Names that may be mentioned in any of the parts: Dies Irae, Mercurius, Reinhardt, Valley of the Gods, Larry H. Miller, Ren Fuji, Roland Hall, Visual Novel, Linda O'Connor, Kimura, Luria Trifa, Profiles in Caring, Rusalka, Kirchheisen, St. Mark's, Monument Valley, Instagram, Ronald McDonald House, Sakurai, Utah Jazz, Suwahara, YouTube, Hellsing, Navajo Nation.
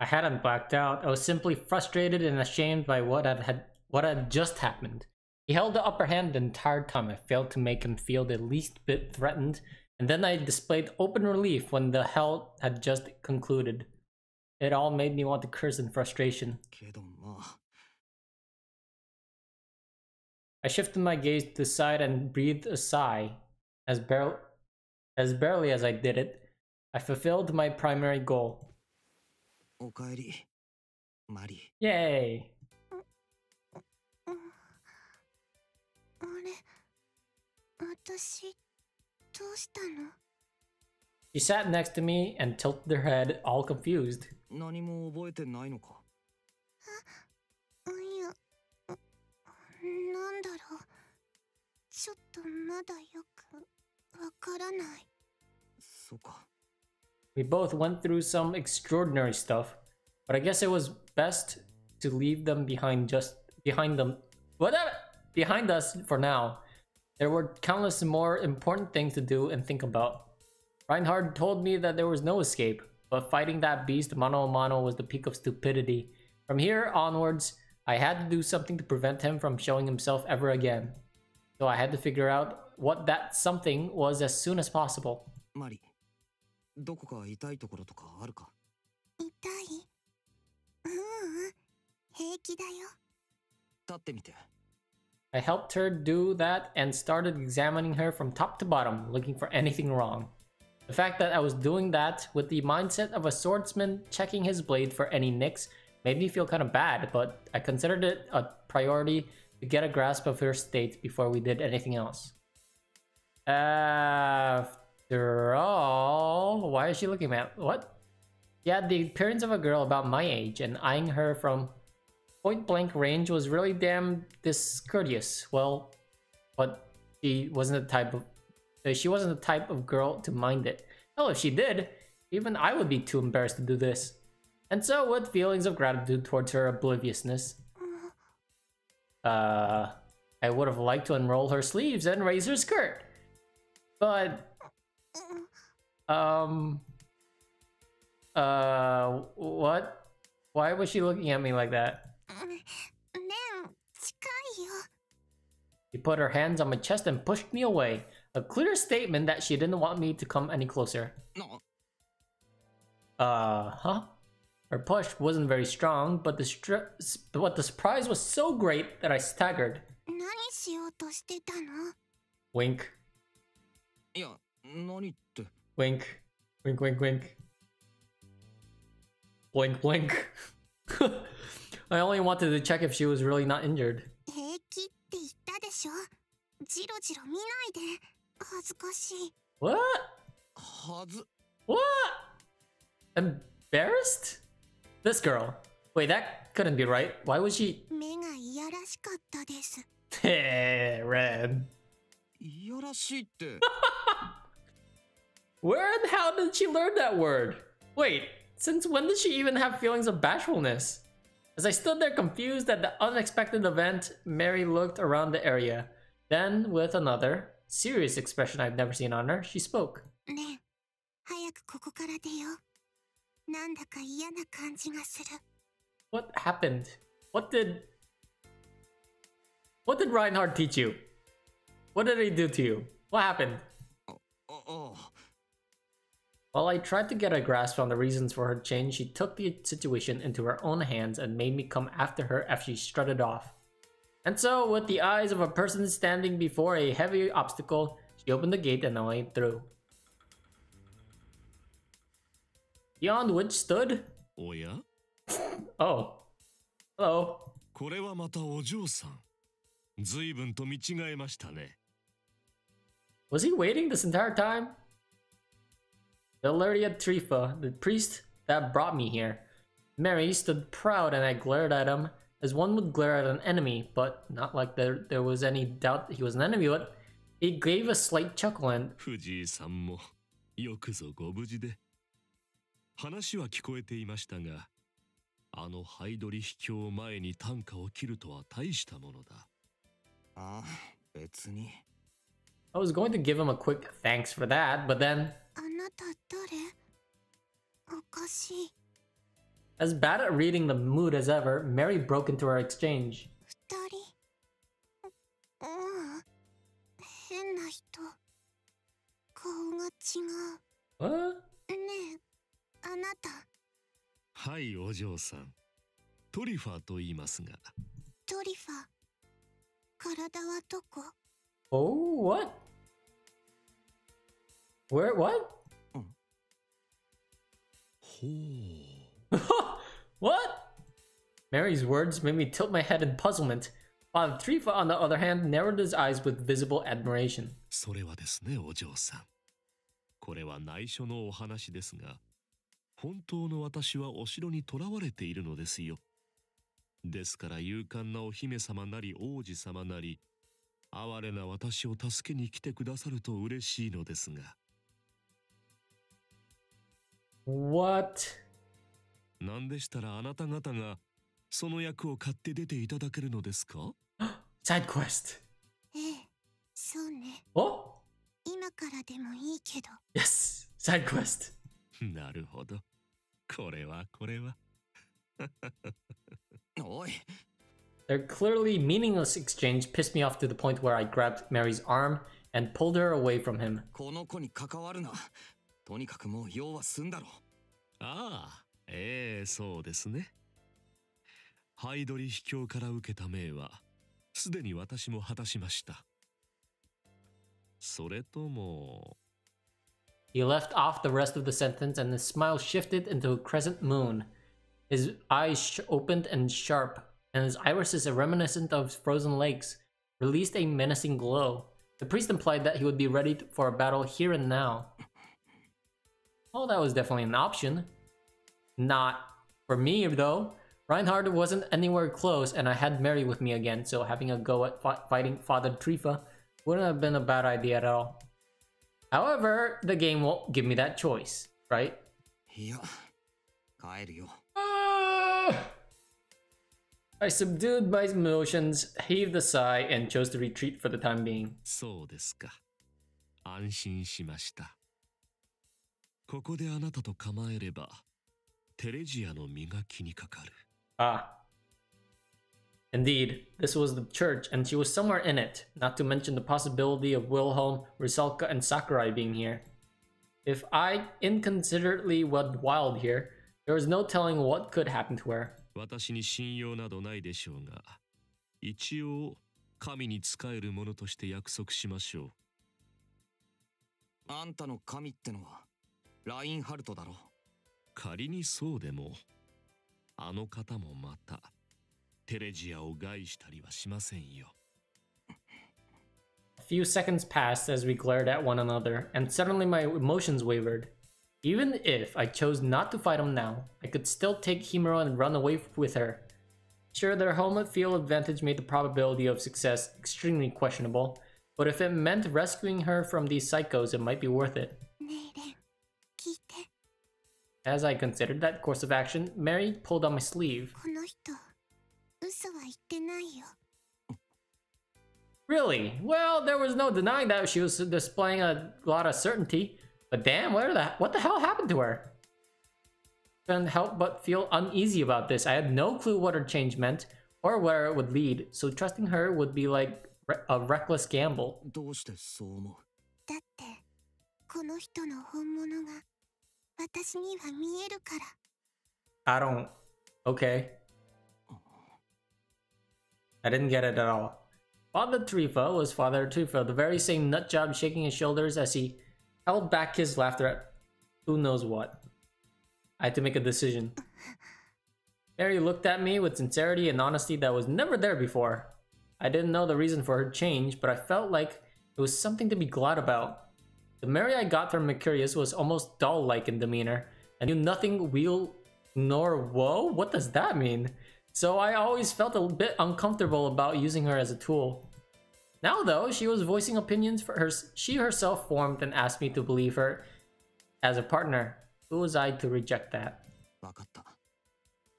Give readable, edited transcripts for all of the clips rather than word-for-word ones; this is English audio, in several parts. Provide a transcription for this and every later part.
I hadn't blacked out. I was simply frustrated and ashamed by what had just happened. He held the upper hand the entire time. I failed to make him feel the least bit threatened, and then I displayed open relief when the hell had just concluded. It all made me want to curse in frustration. I shifted my gaze to the side and breathed a sigh. As barely as I did it, I fulfilled my primary goal. Yay! She sat next to me and tilted her head, all confused. We both went through some extraordinary stuff, but I guess it was best to leave them behind us for now. There were countless more important things to do and think about. Reinhardt told me that there was no escape, but fighting that beast mano a mano was the peak of stupidity. From here onwards, I had to do something to prevent him from showing himself ever again. So I had to figure out what that something was as soon as possible. Mari, I helped her do that and started examining her from top to bottom, looking for anything wrong. The fact that I was doing that with the mindset of a swordsman checking his blade for any nicks made me feel kind of bad, but I considered it a priority to get a grasp of her state before we did anything else. After all, why is she looking mad? What? She had the appearance of a girl about my age, and eyeing her from point-blank range was really damn discourteous. Well, but she wasn't the type of girl to mind it. Hell, if she did, even I would be too embarrassed to do this. And so, with feelings of gratitude towards her obliviousness, I would have liked to unroll her sleeves and raise her skirt. But, what? Why was she looking at me like that? She put her hands on my chest and pushed me away. A clear statement that she didn't want me to come any closer. Her push wasn't very strong, but the surprise was so great that I staggered. Wink. Wink. Wink, wink, wink. Blink, blink. I only wanted to check if she was really not injured. What? What? Embarrassed? This girl. Wait, that couldn't be right. Why was she... Hey, Ren. Where and how did she learn that word? Wait, since when did she even have feelings of bashfulness? As I stood there confused at the unexpected event, Mary looked around the area. Then, with another serious expression I've never seen on her, she spoke. What happened? What did Reinhardt teach you? What did he do to you? What happened? While I tried to get a grasp on the reasons for her change, she took the situation into her own hands and made me come after her after she strutted off. And so, with the eyes of a person standing before a heavy obstacle, she opened the gate and I went through. Beyond which stood... Oya? Oh. Hello. Was he waiting this entire time? The Luria Trifa, the priest that brought me here. Mary stood proud and I glared at him as one would glare at an enemy, but not like there was any doubt that he was an enemy, but he gave a slight chuckle and... Fuji-san, you too, you I was going to give him a quick thanks for that, but then... As bad at reading the mood as ever, Mary broke into our exchange. What? Hi, Ojo-san. Trifa to iimasu ga. Trifa. Karada wa doko? Oh, what? Where, what? What? Mary's words made me tilt my head in puzzlement, while Trifa, on the other hand, narrowed his eyes with visible admiration. What? Side quest. Oh? Yes, side quest. Their clearly meaningless exchange pissed me off to the point where I grabbed Mary's arm and pulled her away from him. He left off the rest of the sentence and his smile shifted into a crescent moon. His eyes opened and sharp, and his irises, reminiscent of frozen lakes, released a menacing glow. The priest implied that he would be ready for a battle here and now. Oh, that was definitely an option. Not for me, though. Reinhardt wasn't anywhere close, and I had Mary with me again, so having a go at fighting Father Trifa wouldn't have been a bad idea at all. However, the game won't give me that choice, right? I subdued my emotions, heaved a sigh, and chose to retreat for the time being. Ah. Indeed, this was the church, and she was somewhere in it, not to mention the possibility of Wilhelm, Rusalka, and Sakurai being here. If I inconsiderately went wild here, there was no telling what could happen to her. A few seconds passed as we glared at one another, and suddenly my emotions wavered. Even if I chose not to fight him now, I could still take Kimura and run away with her. Sure, their home field advantage made the probability of success extremely questionable, but if it meant rescuing her from these psychos, it might be worth it. As I considered that course of action, Mary pulled on my sleeve. Really? Well, there was no denying that she was displaying a lot of certainty. But damn, what the hell happened to her? I couldn't help but feel uneasy about this. I had no clue what her change meant or where it would lead, so trusting her would be like a reckless gamble. Okay. I didn't get it at all. Father Trifa was Father Trifa, the very same nutjob shaking his shoulders as he held back his laughter at who knows what. I had to make a decision. Mary looked at me with sincerity and honesty that was never there before. I didn't know the reason for her change, but I felt like it was something to be glad about. The Mary I got from Mercurius was almost doll-like in demeanor, and knew nothing weal nor woe? What does that mean? So I always felt a bit uncomfortable about using her as a tool. Now though, she was voicing opinions she herself formed and asked me to believe her as a partner. Who was I to reject that?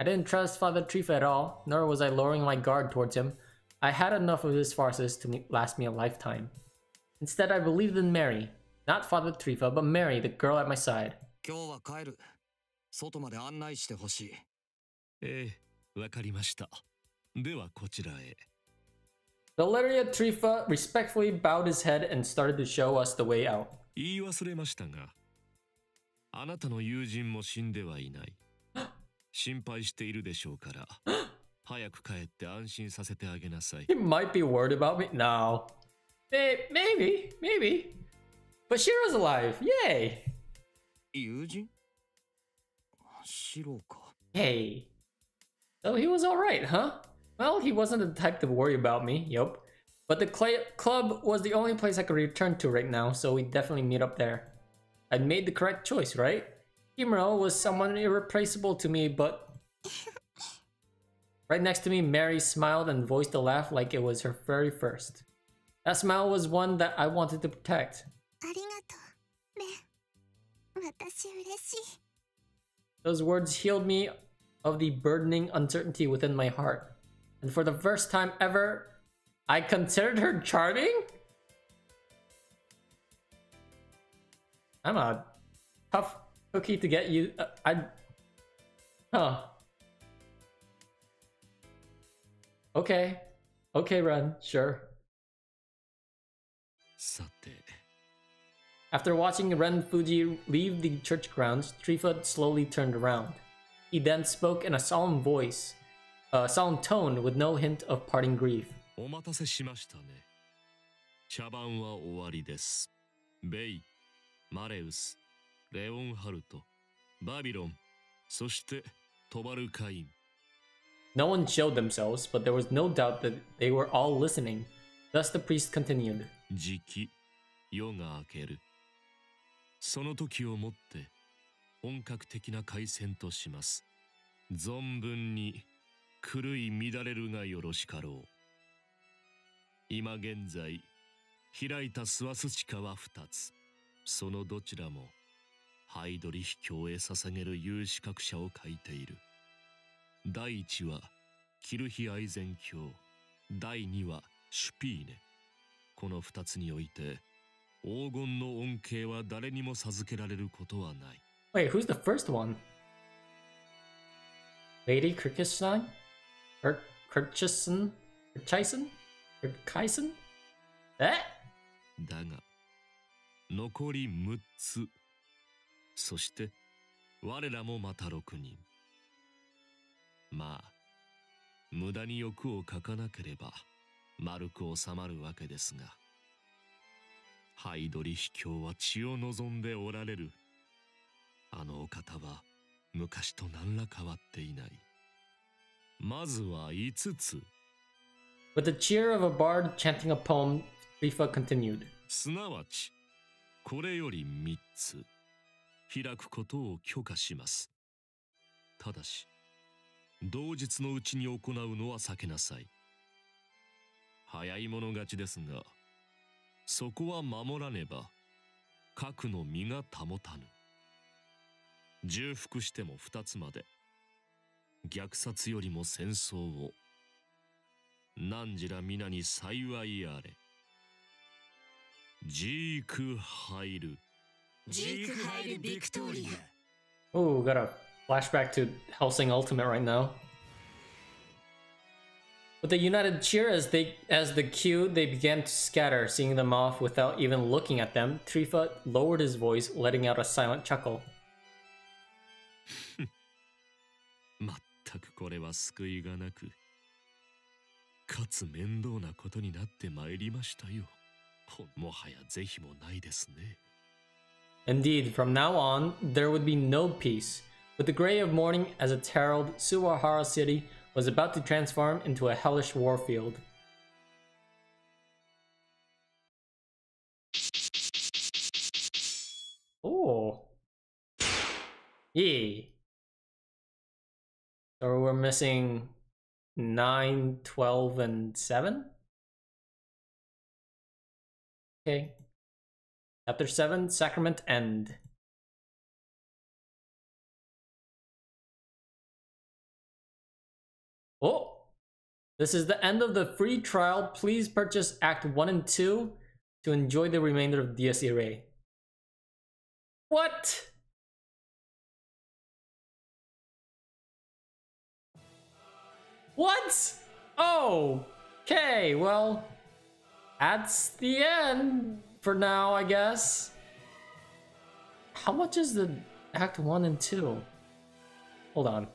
I didn't trust Father Trifa at all, nor was I lowering my guard towards him. I had enough of his farces to last me a lifetime. Instead, I believed in Mary. Not Father Trifa, but Mary, the girl at my side. The Luria Trifa respectfully bowed his head and started to show us the way out. He might be worried about me now. Maybe. But Shiro's alive. Yay! Hey. So he was alright, huh? Well, he wasn't the type to worry about me, yup. But the club was the only place I could return to right now, so we definitely meet up there. I made the correct choice, right? Kimura was someone irreplaceable to me, but... Right next to me, Mary smiled and voiced a laugh like it was her very first. That smile was one that I wanted to protect. Those words healed me of the burdening uncertainty within my heart. And for the first time ever, I considered her charming? I'm a tough cookie to get you. Okay, Ren, sure. After watching Ren Fuji leave the church grounds, Trifa slowly turned around. He then spoke in a solemn voice, a solemn tone with no hint of parting grief. No one showed themselves, but there was no doubt that they were all listening. Thus the priest continued. Wait, who's the first one? Lady Kirchheisen? Kirchheisen? Eh? With the cheer of a bard chanting a poem, Trifa continued. Oh, got a flashback to Hellsing Ultimate right now. With a united cheer as they began to scatter, seeing them off without even looking at them. Trifa lowered his voice, letting out a silent chuckle. Indeed, from now on, there would be no peace. With the gray of morning as its herald, Suwahara City was about to transform into a hellish warfield. Oh. Yee. So we're missing 9, 12, and 7? Okay. Chapter 7, Sacrament End. Oh, this is the end of the free trial. Please purchase Act 1 and 2 to enjoy the remainder of Dies Irae. What? What? Oh, okay, well, that's the end for now, I guess. How much is the Act 1 and 2? Hold on.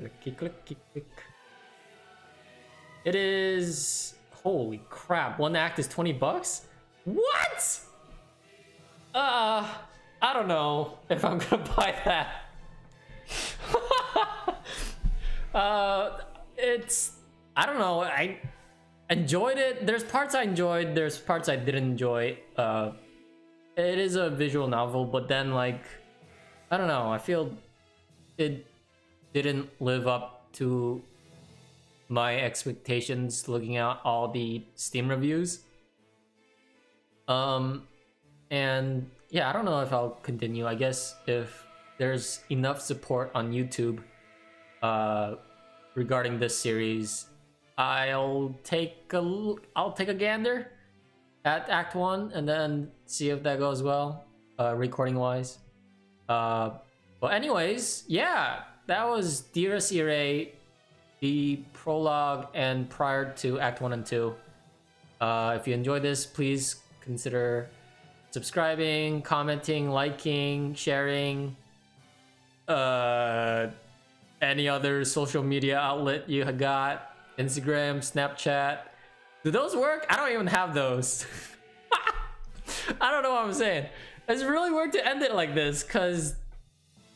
Clicky, clicky, click. It is... Holy crap, one act is 20 bucks? What? I don't know if I'm gonna buy that. I don't know, I enjoyed it. There's parts I enjoyed, there's parts I didn't enjoy. It is a visual novel, but then, like, I don't know, I feel it didn't live up to my expectations looking at all the Steam reviews. And yeah, I don't know if I'll continue. I guess if there's enough support on YouTube regarding this series, I'll take a gander at Act 1 and then see if that goes well, recording wise. But anyways, yeah, that was Dearest Irae, the prologue and prior to Act 1 and 2. If you enjoyed this, please consider subscribing, commenting, liking, sharing, any other social media outlet you got, Instagram, Snapchat. Do those work? I don't even have those. I don't know what I'm saying. It's really weird to end it like this, because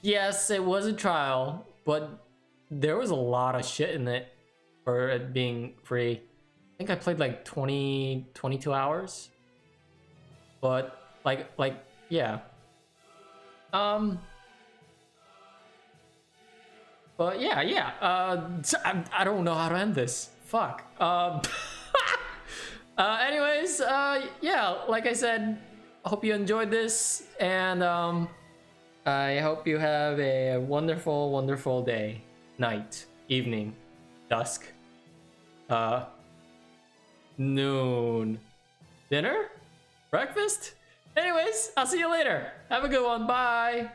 yes, it was a trial, but there was a lot of shit in it for it being free. I think I played like 22 hours. But like yeah. But yeah. I don't know how to end this. Fuck. Anyways, yeah, like I said, hope you enjoyed this, and I hope you have a wonderful, wonderful day. Night, evening, dusk, noon, dinner, breakfast. Anyways, I'll see you later. Have a good one. Bye.